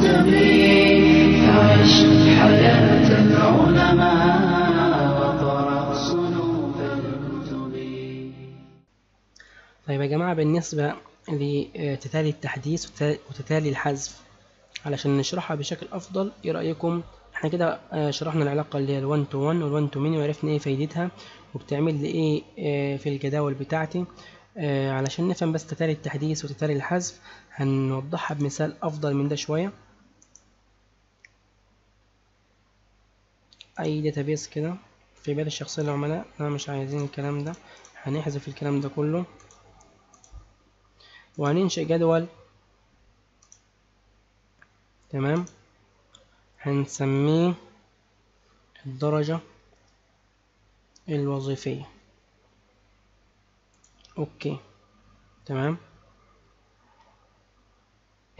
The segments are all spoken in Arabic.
قدمي فعش حياة العلماء وقرأ صنوف الكتب. طيب يا جماعة، بالنسبة لتتالي التحديث وتتالي الحذف علشان نشرحها بشكل أفضل، إيه رأيكم؟ احنا كده شرحنا العلاقة اللي هي ال 1 to 1 وال 1 to many وعرفنا ايه فايدتها وبتعمل لي ايه في الجداول بتاعتي. علشان نفهم بس تتالي التحديث وتتالي الحذف هنوضحها بمثال أفضل من ده شوية. أي داتابيس كده في بيانات الشخصية للعملاء، احنا مش عايزين الكلام ده، هنحذف الكلام ده كله وهننشئ جدول. تمام، هنسميه الدرجة الوظيفية. اوكي تمام،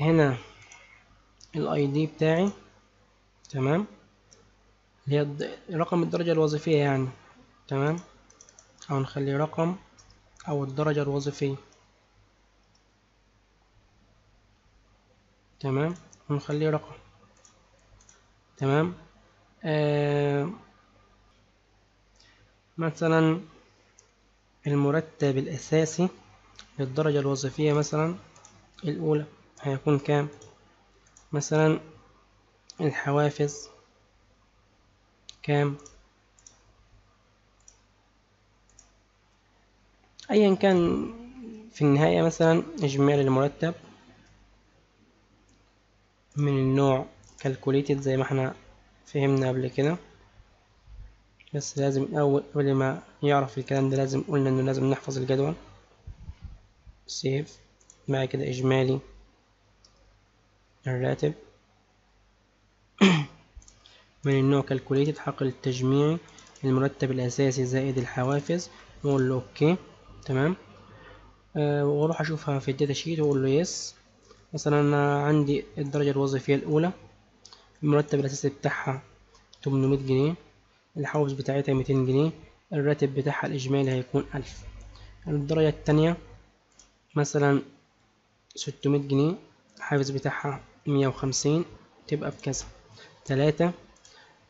هنا الاي دي بتاعي تمام اللي هي رقم الدرجة الوظيفية يعني. تمام، او نخلي رقم او الدرجة الوظيفية. تمام، ونخليه رقم. تمام، مثلا المرتب الأساسي للدرجة الوظيفية مثلا الأولى هيكون كام؟ مثلا الحوافز كام؟ أيا كان في النهاية مثلا إجمالي المرتب من النوع calculated زي ما احنا فهمنا قبل كده، بس لازم الأول قبل ما يعرف الكلام ده لازم قلنا إنه لازم نحفظ الجدول. save مع كده إجمالي الراتب من النوع calculated حقل التجميعي المرتب الأساسي زائد الحوافز، نقول له أوكي. تمام، وأروح أشوفها في الداتا شيت وأقول له يس. مثلا أنا عندي الدرجة الوظيفية الأولى المرتب الأساسي بتاعها 800 جنيه، الحوافز بتاعتها 200 جنيه، الراتب بتاعها الإجمالي هيكون 1000. الدرجة التانية مثلا 600 جنيه، الحافز بتاعها 150، تبقى بكذا. 3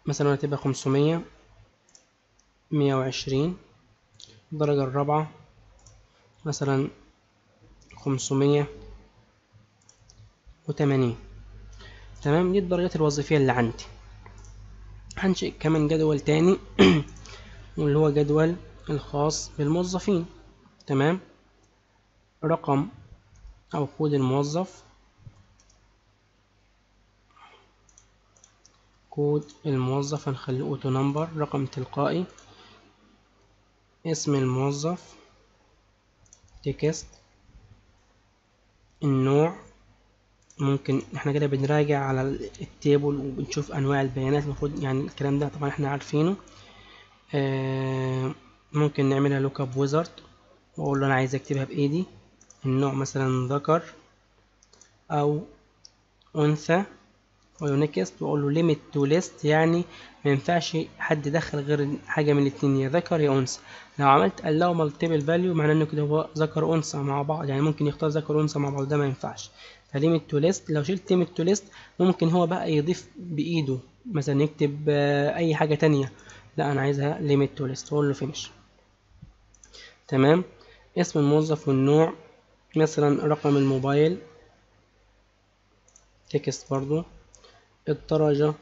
مثلا هتبقى 500، 120. الدرجة الرابعة مثلا 580. تمام، دي الدرجات الوظيفية اللي عندي. هنشئ كمان جدول تاني واللي هو جدول الخاص بالموظفين. تمام، رقم أو كود الموظف، كود الموظف هنخليه اوتو نمبر، رقم تلقائي، اسم الموظف، تكست، النوع. ممكن احنا كده بنراجع على التيبل وبنشوف انواع البيانات المفروض يعني الكلام ده طبعا احنا عارفينه. ممكن نعملها لوك اب ويزارد واقول له انا عايز اكتبها بايدي. النوع مثلا ذكر او انثى، ونكست واقول له ليميت تو ليست، يعني ما ينفعش حد يدخل غير حاجه من الاثنين يا ذكر يا انثى. لو عملت allow multiple value معناه انه كده هو ذكر انثى مع بعض، يعني ممكن يختار ذكر انثى مع بعض، ده ما ينفعش. فليميت تو ليست، لو شلت ليميت تو ليست ممكن هو بقى يضيف بايده مثلا يكتب اي حاجه تانية، لا انا عايزها ليميت تو ليست، واقول له فينيش. تمام، اسم الموظف والنوع، مثلا رقم الموبايل، تكست برضو، الدرجة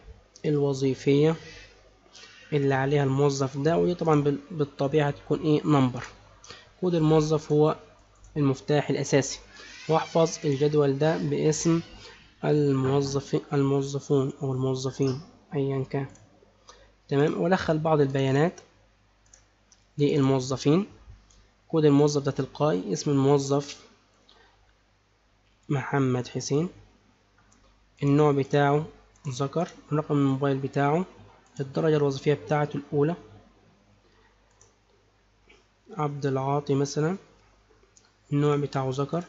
الوظيفية اللي عليها الموظف ده، ودي طبعا بالطبيعة هتكون ايه نمبر. كود الموظف هو المفتاح الأساسي، واحفظ الجدول ده باسم الموظفون أو الموظفين أيا كان. تمام، وأدخل بعض البيانات للموظفين. كود الموظف ده تلقائي، اسم الموظف محمد حسين، النوع بتاعه ذكر، رقم الموبايل بتاعه، الدرجة الوظيفية بتاعته الأولى عبد العاطي مثلا، النوع بتاعه ذكر،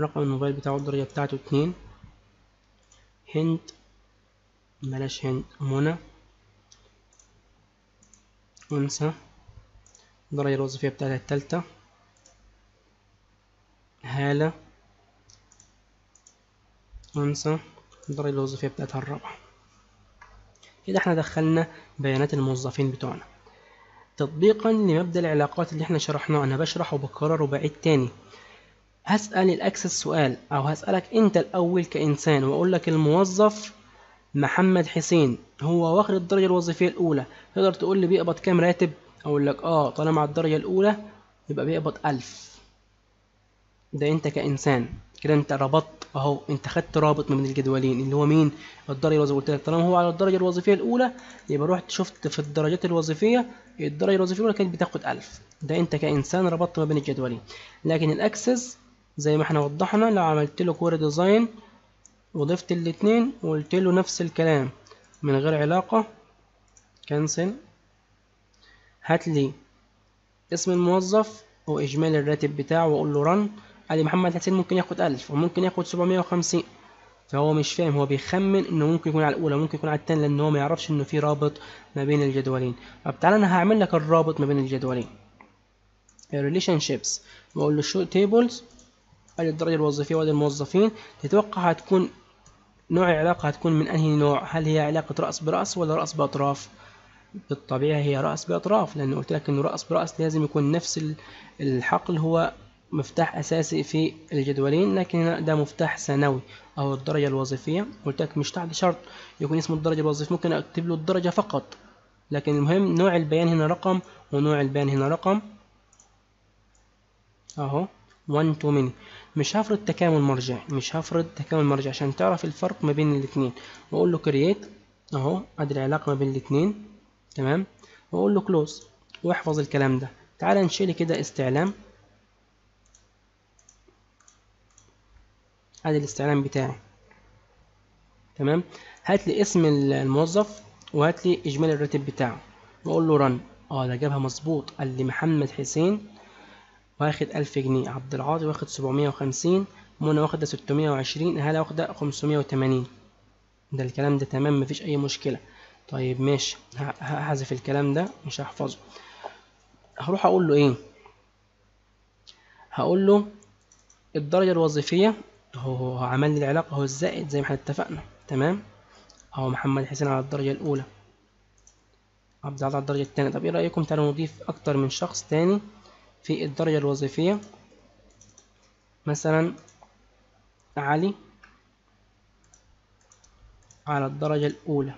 رقم الموبايل بتاعه الدرجة بتاعته 2، هند، بلاش هند، منى، أنثى، الدرجة الوظيفية بتاعتها الثالثة، هالة، أنثى، نقدر الوظيفية بتاعتها الرابعة. كده احنا دخلنا بيانات الموظفين بتوعنا تطبيقا لمبدأ العلاقات اللي احنا شرحناه. انا بشرح وبكرر وبعيد تاني. هسأل الاكسس سؤال او هسألك انت الاول كإنسان واقول لك الموظف محمد حسين هو واخد الدرجة الوظيفية الاولى، تقدر تقول لي بيقبض كام راتب؟ اقول لك اه طالما على الدرجة الاولى يبقى بيقبض 1000. ده انت كإنسان كده انت ربطت اهو، انت خدت رابط ما بين الجدولين اللي هو مين؟ الدرجه الوظيفيه. قلت لك طالما هو على الدرجه الوظيفيه الاولى يبقى رحت شفت في الدرجات الوظيفيه الدرجه الوظيفيه الاولى كانت بتاخد 1000. ده انت كانسان ربطت ما بين الجدولين. لكن الاكسس زي ما احنا وضحنا لو عملت له كور ديزاين وضفت الاثنين وقلت له نفس الكلام من غير علاقه كانسل، هات لي اسم الموظف واجمالي الراتب بتاعه واقول له رن. قال لي محمد حسين ممكن ياخد 1000 وممكن ياخد 750. فهو مش فاهم، هو بيخمن انه ممكن يكون على الاولى ممكن يكون على الثانيه لان هو ما يعرفش انه في رابط ما بين الجدولين. طب تعالى انا هعمل لك الرابط ما بين الجدولين الريليشن شيبس واقول له شو تيبلز. قال لي الدرجه الوظيفيه وادي الموظفين. تتوقع هتكون نوع العلاقه هتكون من انهي نوع؟ هل هي علاقه راس براس ولا راس باطراف؟ بالطبيعه هي راس باطراف لان قلت لك انه راس براس لازم يكون نفس الحقل هو مفتاح اساسي في الجدولين، لكن ده مفتاح ثانوي او الدرجه الوظيفيه. قلت لك مش تحت شرط يكون اسمه الدرجه الوظيفيه، ممكن اكتب له الدرجه فقط، لكن المهم نوع البيان هنا رقم ونوع البيان هنا رقم اهو 1 تو ميني. مش هفرض تكامل مرجعي، عشان تعرف الفرق ما بين الاثنين. واقول له كرييت اهو ادي العلاقه ما بين الاثنين تمام، واقول له كلوز واحفظ الكلام ده. تعال نشيل كده استعلام، ادي الاستعلام بتاعي تمام. هات لي اسم الموظف وهات لي اجمالي الراتب بتاعه واقول له رن. اه ده جابها مظبوط. قال لي محمد حسين واخد 1000 جنيه، عبد العاطي واخد 750، منى واخده 620، هاله واخده 580. ده الكلام ده تمام مفيش اي مشكله. طيب ماشي، هحذف الكلام ده مش هحفظه. هروح اقول له ايه؟ هقول له الدرجه الوظيفيه هو عمل لي العلاقه هو الزائد زي ما احنا اتفقنا تمام. اهو محمد حسين على الدرجه الاولى، عبد العاطي على الدرجه الثانيه. طب ايه رايكم تعالوا نضيف اكتر من شخص تاني في الدرجه الوظيفيه، مثلا علي على الدرجه الاولى،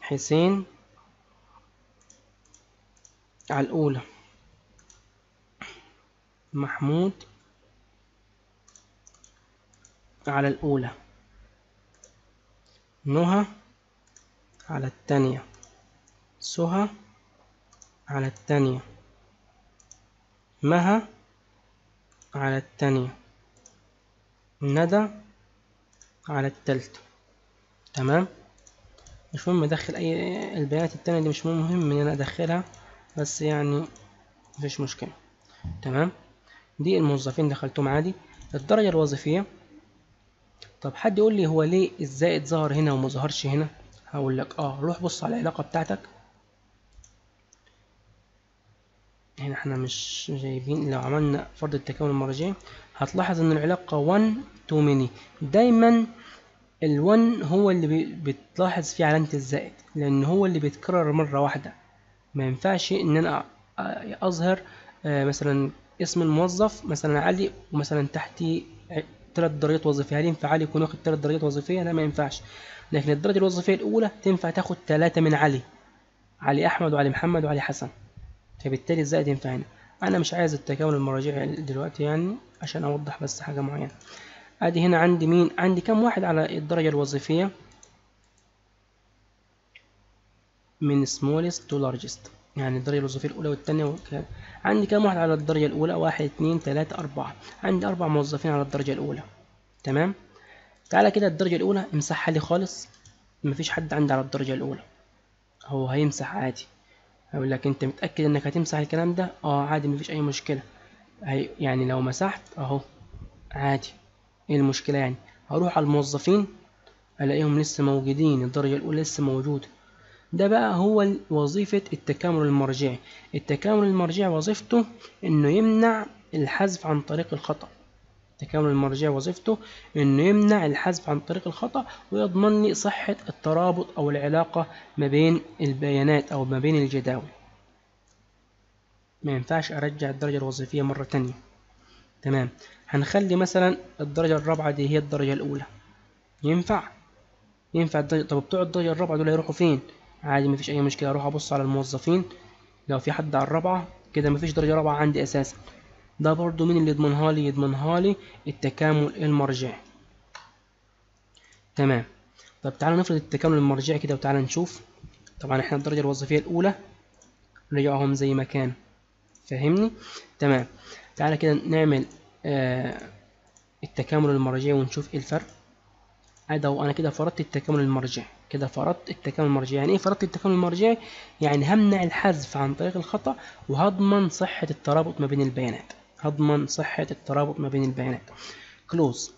حسين على الاولى، محمود على الأولى، نهى على الثانية، سهى على الثانية، مها على الثانية، ندى على الثالثة تمام. مش مهم ادخل اي البيانات الثانية دي، مش مهم ان انا ادخلها بس يعني مفيش مشكلة تمام. دي الموظفين دخلتهم عادي. الدرجة الوظيفية، طب حد يقول لي هو ليه الزائد ظهر هنا وما ظهرش هنا؟ هقول لك اه روح بص على العلاقه بتاعتك هنا. احنا مش جايبين، لو عملنا فرض التكامل المرجعي هتلاحظ ان العلاقه 1 تو ميني. دايما ال1 هو اللي بتلاحظ فيه علامه الزائد لان هو اللي بيتكرر مره واحده. ما ينفعش ان انا اظهر مثلا اسم الموظف مثلا علي ومثلا تحتي 3 درجات وظيفيه. هل ينفع علي يكون واخد 3 درجات وظيفيه؟ لا ما ينفعش. لكن الدرجه الوظيفيه الاولى تنفع تاخد 3 من علي، علي احمد وعلي محمد وعلي حسن، فبالتالي الزائد ينفع هنا. انا مش عايز التكامل المراجعي دلوقتي يعني عشان اوضح بس حاجه معينه. ادي هنا عندي مين؟ عندي كام واحد على الدرجه الوظيفيه من سمولست تو لارجست، يعني الدرجة الوظيفية الأولى والتانية وكده. عندي كام واحد على الدرجة الأولى؟ 1 2 3 4. عندي 4 موظفين على الدرجة الأولى تمام. تعالى كده الدرجة الأولى امسحها لي خالص، مفيش حد عندي على الدرجة الأولى. هو هيمسح عادي. هقول لك أنت متأكد إنك هتمسح الكلام ده؟ أه عادي مفيش أي مشكلة. يعني لو مسحت أهو عادي، إيه المشكلة يعني؟ هروح على الموظفين ألاقيهم لسه موجودين، الدرجة الأولى لسه موجودة. ده بقى هو وظيفة التكامل المرجعي. التكامل المرجعي وظيفته انه يمنع الحذف عن طريق الخطأ. تكامل المرجع وظيفته انه يمنع الحذف عن طريق الخطأ ويضمن لي صحة الترابط او العلاقة ما بين البيانات او ما بين الجداول. ما ينفعش ارجع الدرجة الوظيفية مرة تانية. تمام، هنخلي مثلا الدرجة الرابعة دي هي الدرجة الاولى. ينفع الدرجة. طب بتوع الدرجة الرابعة دول هيروحوا فين؟ عادي مفيش اي مشكلة، اروح ابص على الموظفين لو في حد على الرابعة. كده مفيش درجة رابعة عندي اساسا. ده برضو مين اللي يضمنها لي؟ يضمنها لي التكامل المرجعي. تمام، طب تعالوا نفرض التكامل المرجعي كده وتعالى نشوف. طبعا احنا الدرجة الوظيفية الاولى رجعهم زي ما كان، فاهمني؟ تمام، تعالى كده نعمل التكامل المرجعي ونشوف ايه الفرق. ادي انا كده فرضت التكامل المرجعي. يعني ايه فرضت التكامل المرجعي؟ يعني همنع الحذف عن طريق الخطأ وهضمن صحة الترابط ما بين البيانات. كلوز.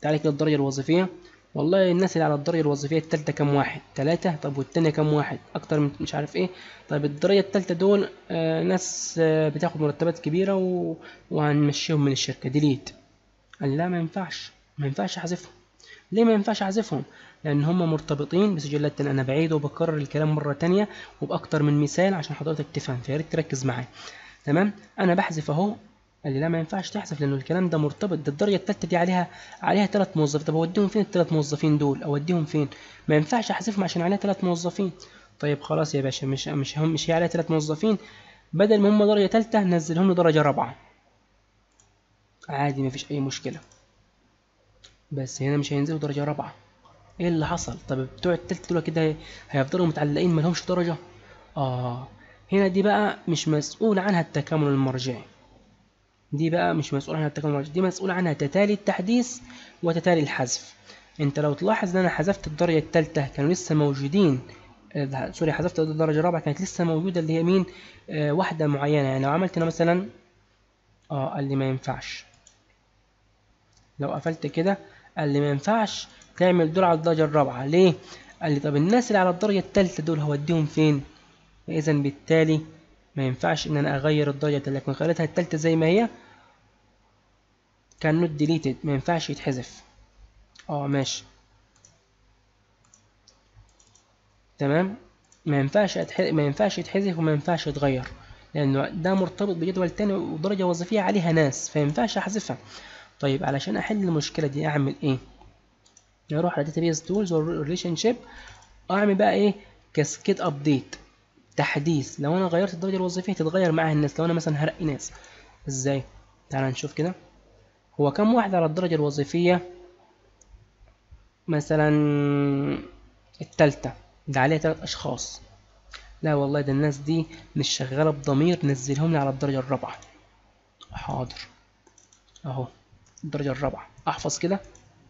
تعالى كده الدرجة الوظيفية. والله الناس اللي على الدرجة الوظيفية التالتة كام واحد؟ 3. طب والتانية كام واحد؟ أكتر من مش عارف إيه. طب الدرجة التالتة دول ناس بتاخد مرتبات كبيرة وهنمشيهم من الشركة. ديليت. قال لا، ما ينفعش أحذفهم. ليه ما ينفعش أحذفهم؟ لأن هم مرتبطين بسجلات تانية. أنا بعيد وبكرر الكلام مرة تانية وبأكتر من مثال عشان حضرتك تفهم، فياريت تركز معايا. تمام، أنا بحذف أهو. قال لي لا ما ينفعش تحذف لأن الكلام ده مرتبط، ده الدرجة التالتة دي عليها 3 موظفين. طب أوديهم فين ال3 موظفين دول؟ أوديهم فين؟ ما ينفعش أحذفهم عشان عليها 3 موظفين. طيب خلاص يا باشا، مش هي عليها 3 موظفين، بدل ما هم درجة تالتة نزلهم درجة رابعة. عادي مفيش أي مشكلة، بس هنا مش هينزلوا درجة رابعة. ايه اللي حصل؟ طب بتوع التالتة دول كده هيفضلوا متعلقين ملهمش درجة. هنا دي بقى مش مسؤول عنها التكامل المرجعي. دي مسؤول عنها تتالي التحديث وتتالي الحذف. انت لو تلاحظ ان انا حذفت الدرجة التالتة كانوا لسه موجودين، سوري، حذفت الدرجة الرابعة كانت لسه موجودة، اللي هي مين؟ واحدة معينة. يعني لو عملت هنا مثلا قال لي ما ينفعش. لو قفلت كده قال لي ما ينفعش تعمل دول على الدرجة الرابعة. ليه؟ قال لي طب الناس اللي على الدرجة التالتة دول هوديهم فين؟ فإذا بالتالي ما ينفعش إن أنا أغير الدرجة التالتة، لكن خليتها التالتة زي ما هي. كان نوت ديليتد، ما ينفعش يتحذف. ماشي، تمام. ما ينفعش يتحذف وما ينفعش يتغير، لأنه ده مرتبط بجدول تاني ودرجة وظيفية عليها ناس، فما ينفعش أحذفها. طيب علشان أحل المشكلة دي أعمل إيه؟ اروح على database tools والريليشن شيب، اعمل بقى ايه؟ كاسكيد ابديت، تحديث. لو انا غيرت الدرجه الوظيفيه تتغير معاها الناس. لو انا مثلا هرقي ناس ازاي؟ تعال نشوف كده. هو كم واحد على الدرجه الوظيفيه؟ مثلا الثالثه ده عليها 3 اشخاص. لا والله، ده الناس دي مش شغاله بضمير، نزلهم لي على الدرجه الرابعه. حاضر، اهو الدرجه الرابعه. احفظ كده،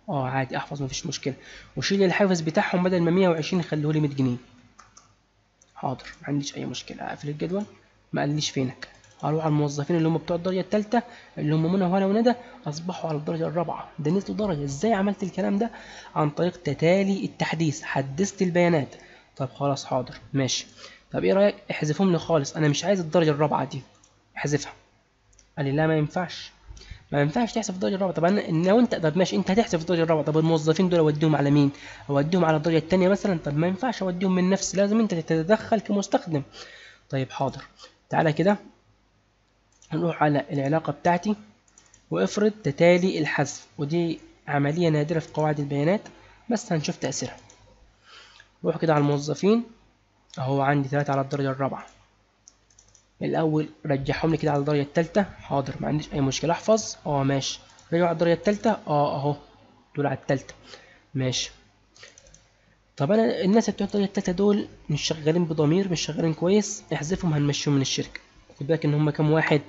عادي احفظ مفيش مشكلة، وشيل الحافز بتاعهم بدل ما 120 خليهولي 100 جنيه. حاضر، ما عنديش اي مشكلة. اقفل الجدول، ما قاليش فينك. اروح على الموظفين اللي هم بتوع الدرجة التالتة، اللي هم منى وهنا وندى، اصبحوا على الدرجة الرابعة. ده نزلوا درجة. ازاي عملت الكلام ده؟ عن طريق تتالي التحديث، حدثت البيانات. طب خلاص، حاضر ماشي. طب ايه رأيك احذفهم لي خالص، انا مش عايز الدرجة الرابعة دي، احذفها. قال لي لا ما ينفعش تحذف الدرجة الرابعة. طب انا لو انت، طب ماشي انت هتحذف الدرجة الرابعة، طب الموظفين دول اوديهم على مين؟ اوديهم على الدرجة الثانية مثلا؟ طب ما ينفعش اوديهم من نفسي، لازم انت تتدخل كمستخدم. طيب حاضر، تعالى كده هنروح على العلاقة بتاعتي وافرض تتالي الحذف، ودي عملية نادرة في قواعد البيانات بس هنشوف تأثيرها. روح كده على الموظفين اهو، عندي 3 على الدرجة الرابعة. الأول رجعهم لي كده على الدرجة التالتة. حاضر، ما عنديش أي مشكلة، أحفظ. ماشي، رجعوا على الدرجة التالتة. أهو دول على التالتة، ماشي. طب أنا الناس بتوع الدرجة التالتة دول مش شغالين بضمير، مش شغالين كويس، احذفهم هنمشيهم من الشركة. خد بالك إن هما كام واحد؟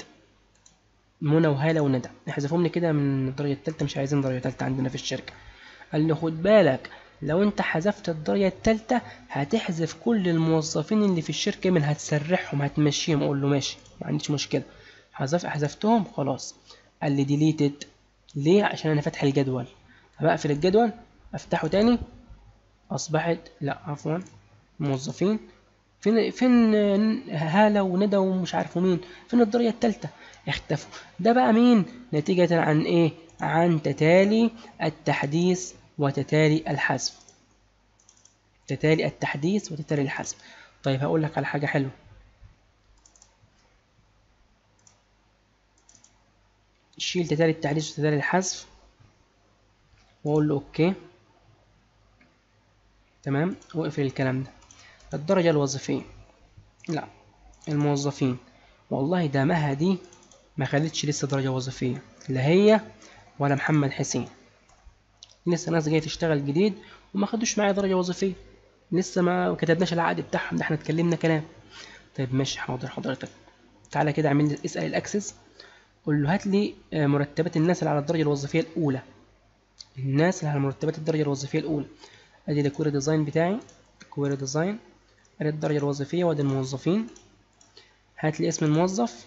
منى وهالة وندى، احذفهم لي كده من الدرجة التالتة، مش عايزين درجة تالتة عندنا في الشركة. قال لي خد بالك لو انت حذفت الدرجة التالتة هتحذف كل الموظفين اللي في الشركة، من هتسرحهم هتمشيهم. اقول له ماشي، ما عنديش مشكلة، حذفتهم خلاص. قال لي ديليتد. ليه؟ عشان انا فاتح الجدول. هبقفل الجدول افتحه تاني، اصبحت، لا عفوا، موظفين فين هالة وندى ومش عارفوا مين، فين الدرجة الثالثة؟ اختفوا. ده بقى مين؟ نتيجة عن ايه؟ عن تتالي التحديث وتتالي الحذف. تتالي التحديث وتتالي الحذف. طيب هقول لك على حاجة حلوة. شيل تتالي التحديث وتتالي الحذف واقول له اوكي. تمام، واقفل الكلام ده. الدرجة الوظيفية، لا الموظفين، والله ده مها دي ما خدتش لسه درجة وظيفية، لا هي ولا محمد حسين، لسه ناس جاية تشتغل جديد وما خدوش معايا درجة وظيفية، لسه ما كتبناش العقد بتاعهم، ده احنا اتكلمنا كلام. طيب ماشي، حاضر حضرتك، تعالى كده اعمل لي اسأل الاكسس، قول له هات لي مرتبات الناس اللي على الدرجة الوظيفية الأولى، الناس اللي على مرتبات الدرجة الوظيفية الأولى. ادي الكويري ديزاين بتاعي، كويري ديزاين، ادي الدرجة الوظيفية وادي الموظفين. هات لي اسم الموظف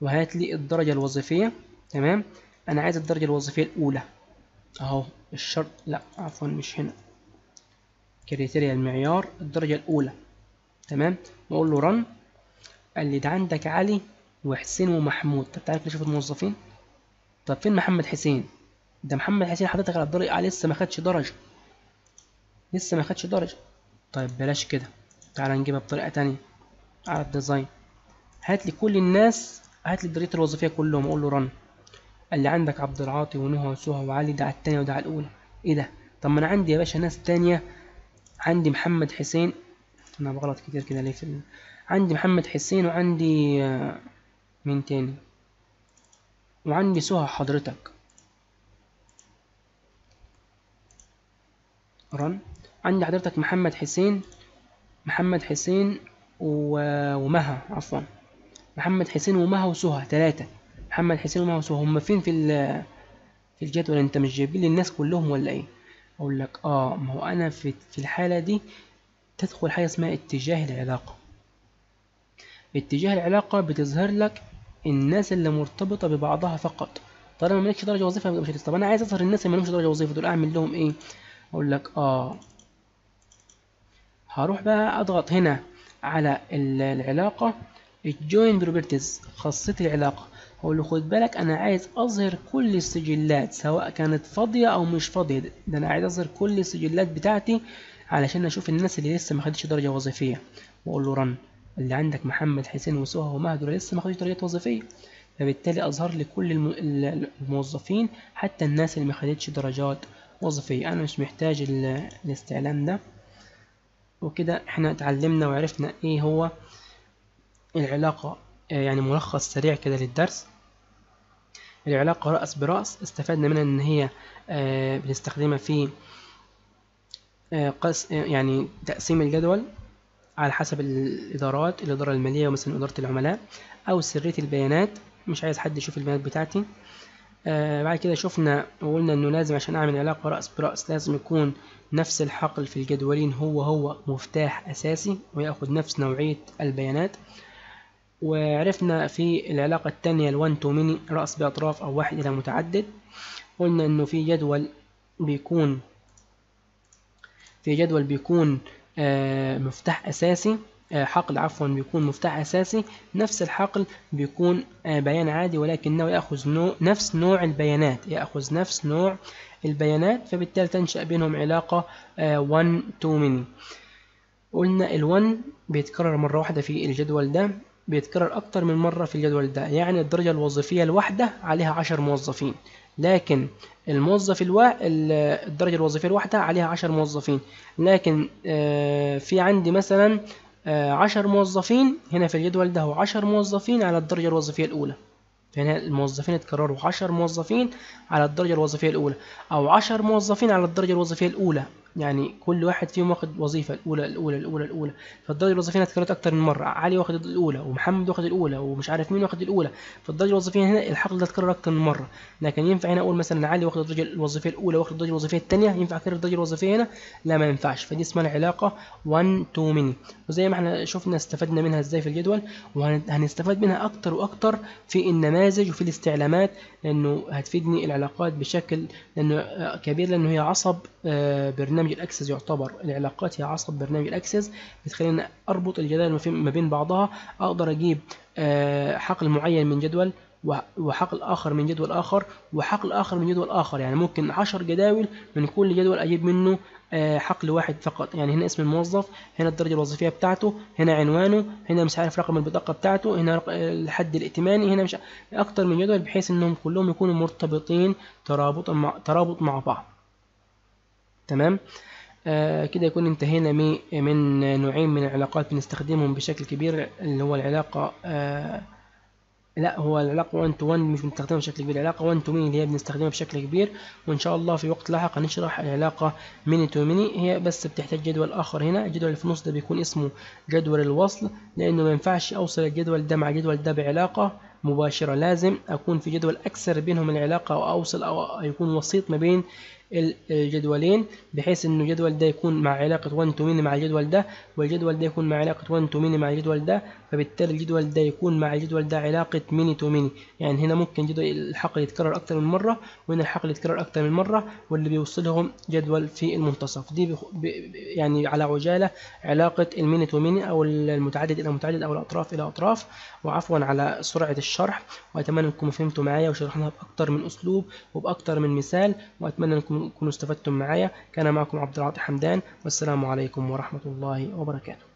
وهات لي الدرجة الوظيفية. تمام، انا عايز الدرجة الوظيفية الأولى اهو الشرط، لا عفوا مش هنا، كريتيريا المعيار الدرجة الأولى. تمام، واقول له رن. قال لي ده عندك علي وحسين ومحمود. طب تعالى نشوف الموظفين. طب فين محمد حسين؟ ده محمد حسين حضرتك على الدرجة عليه لسه ما خدش درجة، لسه ما خدش درجة. طيب بلاش كده، تعالى نجيبها بطريقة تانية. على الديزاين هات لي كل الناس، هات لي الدرجات الوظيفية كلهم، اقول له رن. قال لي عندك عبد العاطي ونهى وسهى وعلي، ده على التانية وده على الأولى. ايه ده؟ طب ما انا عندي يا باشا ناس تانية، عندي محمد حسين، انا بغلط كتير كده ليه عندي محمد حسين وعندي مين تاني؟ وعندي سهى حضرتك. رن. عندي حضرتك محمد حسين، محمد حسين ومها، عفوا محمد حسين ومها وسهى، ثلاثة، محمد حسين ومها وسهى، هما فين في الجدول؟ انت مش جايبين لي الناس كلهم ولا ايه؟ اقول لك اه، ما هو انا في الحالة دي تدخل حاجة اسمها اتجاه العلاقة. اتجاه العلاقة بتظهر لك الناس اللي مرتبطة ببعضها فقط، طالما مالكش درجة وظيفة مش هتظهر. طب انا عايز اظهر الناس اللي مالهمش درجة وظيفة دول، اعمل لهم ايه؟ اقول لك اه، هروح بقى اضغط هنا على العلاقة الجوين بروبرتيز، خاصية العلاقة، هقول له خد بالك انا عايز اظهر كل السجلات سواء كانت فاضية او مش فاضية، ده انا عايز اظهر كل السجلات بتاعتي علشان اشوف الناس اللي لسه ما خدتش درجة وظيفية، واقول له رن. اللي عندك محمد حسين وسهى ومهد لسه ما خدتش درجة وظيفية، فبالتالي اظهر لي كل الموظفين حتى الناس اللي ما خدتش درجات وظيفية. انا مش محتاج الاستعلام ده. وكده احنا اتعلمنا وعرفنا ايه هو العلاقة، يعني ملخص سريع كده للدرس. العلاقة رأس برأس، استفدنا منها ان هي بنستخدمها في يعني تقسيم الجدول على حسب الادارات، الادارة المالية ومثلا ادارة العملاء، او سرية البيانات، مش عايز حد يشوف البيانات بتاعتي. بعد كده شفنا وقلنا انه لازم عشان اعمل علاقة رأس برأس لازم يكون نفس الحقل في الجدولين هو مفتاح اساسي ويأخذ نفس نوعية البيانات. وعرفنا في العلاقة الثانية الوان تو ميني، رأس بأطراف او واحد الى متعدد، قلنا انه في جدول بيكون مفتاح اساسي، حقل عفوا بيكون مفتاح اساسي، نفس الحقل بيكون بيان عادي ولكنه ياخذ نفس نوع البيانات، فبالتالي تنشأ بينهم علاقة 1 تو ميني. قلنا ال1 بيتكرر مرة واحدة في الجدول ده، بيتكرر اكتر من مرة في الجدول ده، يعني الدرجة الوظيفية الواحدة عليها 10 موظفين، لكن الدرجة الوظيفية الواحدة عليها 10 موظفين، لكن في عندي مثلا 10 موظفين هنا في الجدول ده، هو 10 موظفين على الدرجة الوظيفية الأولى، فهنا الموظفين اتكرروا 10 موظفين على الدرجة الوظيفية الأولى، أو 10 موظفين على الدرجة الوظيفية الأولى، يعني كل واحد فيهم واخد وظيفة الأولى، فالدرجة الوظيفية هنا اتكررت أكتر من مرة، علي واخد الأولى ومحمد واخد الأولى ومش عارف مين واخد الأولى، فالدرجة الوظيفية هنا الحقل ده اتكرر أكتر من مرة، لكن ينفع هنا أقول مثلا علي واخد الدرجة الوظيفية الأولى واخد الدرجة الوظيفية الثانية، ينفع أكرر الدرجة الوظيفية هنا؟ لا ما ينفعش، فدي اسمها علاقة 1 تو ميني، وزي ما احنا شفنا استفدنا منها ازاي في الجدول، وهنستفاد منها أكتر وأكتر في النماذج وفي الاستعلامات، لأنه هتفيدني العلاقات بشكل كبير، لأنه هي عصب برنامج برنامج الاكسس يعتبر العلاقات هي عصب برنامج الاكسس بتخليني اربط الجدول ما بين بعضها، اقدر اجيب حقل معين من جدول وحقل اخر من جدول اخر وحقل اخر من جدول اخر، يعني ممكن 10 جداول من كل جدول اجيب منه حقل واحد فقط. يعني هنا اسم الموظف، هنا الدرجه الوظيفيه بتاعته، هنا عنوانه، هنا مش عارف رقم البطاقه بتاعته، هنا الحد الائتماني، هنا مش اكتر من جدول بحيث انهم كلهم يكونوا مرتبطين ترابط مع بعض. تمام كده يكون انتهينا من نوعين من العلاقات بنستخدمهم بشكل كبير، اللي هو العلاقه العلاقة 1 تو 1 مش بنستخدمها بشكل كبير، العلاقة 1 تو ميني اللي هي بنستخدمها بشكل كبير، وإن شاء الله في وقت لاحق هنشرح العلاقة ميني تو ميني. هي بس بتحتاج جدول آخر، هنا الجدول اللي في النص ده بيكون اسمه جدول الوصل، لأنه ما ينفعش أوصل الجدول ده مع الجدول ده بعلاقة مباشرة، لازم أكون في جدول أكثر بينهم العلاقة وأوصل أو يكون وسيط ما بين الجدولين، بحيث إنه الجدول ده يكون مع علاقة 1 تو ميني مع الجدول ده، والجدول ده يكون مع علاقة 1 تو ميني مع الجدول ده، فبالتالي الجدول ده يكون مع الجدول ده علاقة ميني تو ميني. يعني هنا ممكن جدول الحقل يتكرر أكتر من مرة، وهنا الحقل يتكرر أكتر من مرة، واللي بيوصلهم جدول في المنتصف. دي يعني على عجالة علاقة الميني تو ميني أو المتعدد إلى متعدد أو الأطراف إلى أطراف. وعفوا على سرعة الشرح، وأتمنى أنكم فهمتوا معايا وشرحناها بأكتر من أسلوب وبأكتر من مثال، وأتمنى أنكم كنتم استفدتم معايا. كان معكم عبد العاطي حمدان، والسلام عليكم ورحمة الله وبركاته.